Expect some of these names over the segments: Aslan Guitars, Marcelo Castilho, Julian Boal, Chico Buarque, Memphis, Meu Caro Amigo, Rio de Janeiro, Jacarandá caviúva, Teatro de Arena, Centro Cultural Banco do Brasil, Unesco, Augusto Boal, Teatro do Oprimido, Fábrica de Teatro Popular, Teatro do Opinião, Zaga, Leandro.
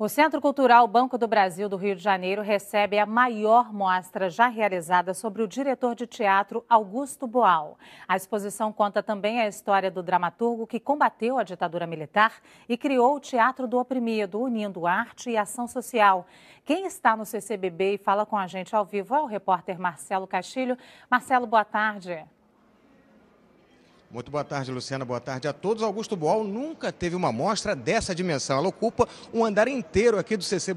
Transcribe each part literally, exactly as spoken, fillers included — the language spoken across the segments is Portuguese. O Centro Cultural Banco do Brasil do Rio de Janeiro recebe a maior mostra já realizada sobre o diretor de teatro Augusto Boal. A exposição conta também a história do dramaturgo que combateu a ditadura militar e criou o Teatro do Oprimido, unindo arte e ação social. Quem está no C C B B e fala com a gente ao vivo é o repórter Marcelo Castilho. Marcelo, boa tarde. Muito boa tarde, Luciana. Boa tarde a todos. Augusto Boal nunca teve uma mostra dessa dimensão. Ela ocupa um andar inteiro aqui do C C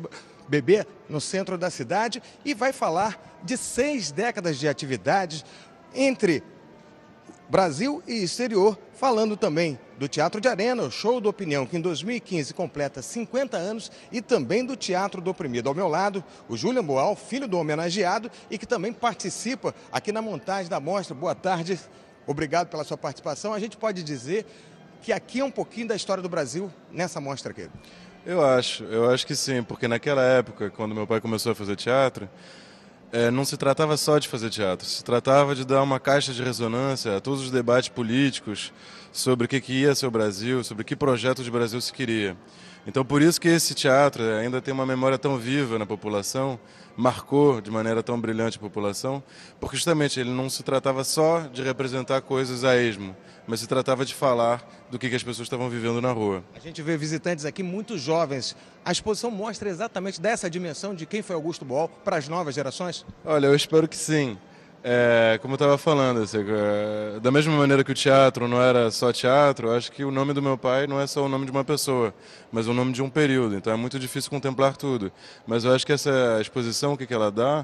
B B, no centro da cidade, e vai falar de seis décadas de atividades entre Brasil e exterior, falando também do Teatro de Arena, o Show do Opinião, que em dois mil e quinze completa cinquenta anos, e também do Teatro do Oprimido. Ao meu lado, o Julian Boal, filho do homenageado, e que também participa aqui na montagem da mostra. Boa tarde. Obrigado pela sua participação. A gente pode dizer que aqui é um pouquinho da história do Brasil nessa mostra aqui. Eu acho, eu acho que sim, porque naquela época, quando meu pai começou a fazer teatro, é, não se tratava só de fazer teatro, se tratava de dar uma caixa de ressonância a todos os debates políticos sobre o que, que ia ser o Brasil, sobre que projeto de Brasil se queria. Então, por isso que esse teatro ainda tem uma memória tão viva na população, marcou de maneira tão brilhante a população, porque justamente ele não se tratava só de representar coisas a esmo, mas se tratava de falar do que as pessoas estavam vivendo na rua. A gente vê visitantes aqui muito jovens. A exposição mostra exatamente dessa dimensão de quem foi Augusto Boal para as novas gerações? Olha, eu espero que sim. É, como eu estava falando, assim, é, da mesma maneira que o teatro não era só teatro, acho que o nome do meu pai não é só o nome de uma pessoa, mas o nome de um período, então é muito difícil contemplar tudo. Mas eu acho que essa exposição, o que, que ela dá,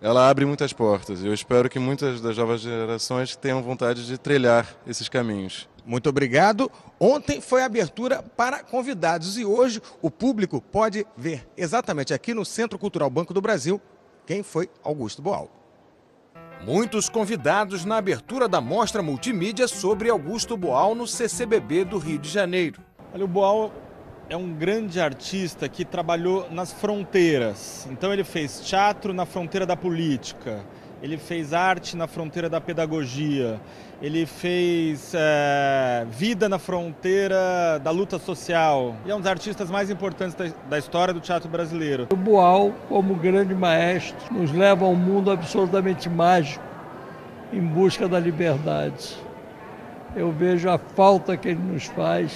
ela abre muitas portas. Eu espero que muitas das novas gerações tenham vontade de trilhar esses caminhos. Muito obrigado. Ontem foi a abertura para convidados e hoje o público pode ver exatamente aqui no Centro Cultural Banco do Brasil quem foi Augusto Boal. Muitos convidados na abertura da mostra multimídia sobre Augusto Boal no C C B B do Rio de Janeiro. Olha, o Boal é um grande artista que trabalhou nas fronteiras. Então ele fez teatro na fronteira da política, ele fez arte na fronteira da pedagogia, ele fez é, vida na fronteira da luta social. E é um dos artistas mais importantes da, da história do teatro brasileiro. O Boal, como grande maestro, nos leva a um mundo absolutamente mágico em busca da liberdade. Eu vejo a falta que ele nos faz,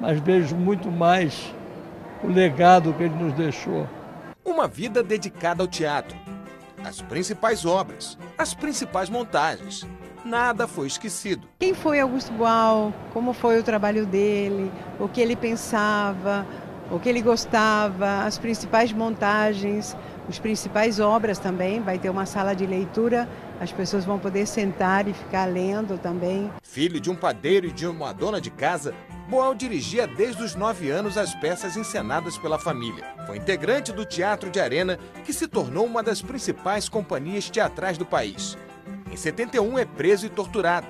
mas vejo muito mais o legado que ele nos deixou. Uma vida dedicada ao teatro. As principais obras, as principais montagens. Nada foi esquecido. Quem foi Augusto Boal? Como foi o trabalho dele? O que ele pensava? O que ele gostava? As principais montagens, as principais obras também. Vai ter uma sala de leitura, as pessoas vão poder sentar e ficar lendo também. Filho de um padeiro e de uma dona de casa, Boal dirigia desde os nove anos as peças encenadas pela família. Foi integrante do Teatro de Arena, que se tornou uma das principais companhias teatrais do país. Em setenta e um é preso e torturado.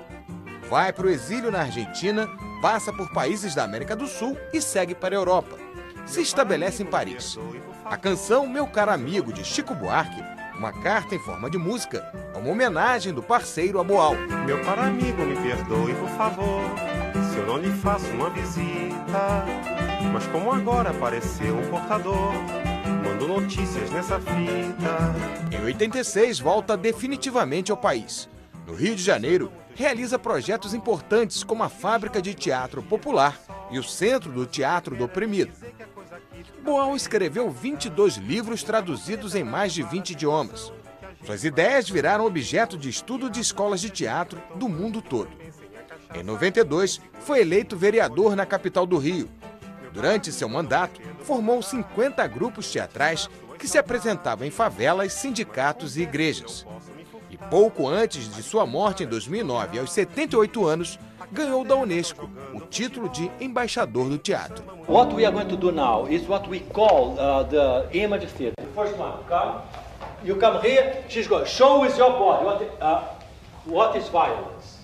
Vai para o exílio na Argentina, passa por países da América do Sul e segue para a Europa. Se estabelece em Paris. A canção Meu Caro Amigo, de Chico Buarque, uma carta em forma de música, é uma homenagem do parceiro a Boal. Meu caro amigo, me perdoe, por favor, se eu não lhe faço uma visita, mas como agora apareceu um portador, mando notícias nessa fita. Em oitenta e seis, volta definitivamente ao país. No Rio de Janeiro, realiza projetos importantes como a Fábrica de Teatro Popular e o Centro do Teatro do Oprimido. Boal escreveu vinte e dois livros traduzidos em mais de vinte idiomas. Suas ideias viraram objeto de estudo de escolas de teatro do mundo todo. Em noventa e dois, foi eleito vereador na capital do Rio. Durante seu mandato, formou cinquenta grupos teatrais que se apresentavam em favelas, sindicatos e igrejas. E pouco antes de sua morte, em dois mil e nove, aos setenta e oito anos, ganhou da Unesco o título de embaixador do teatro. What we are going to do now is what we call uh, the image theater. The first one, come. You come here, she's going. Show with your body. What, uh, what is violence?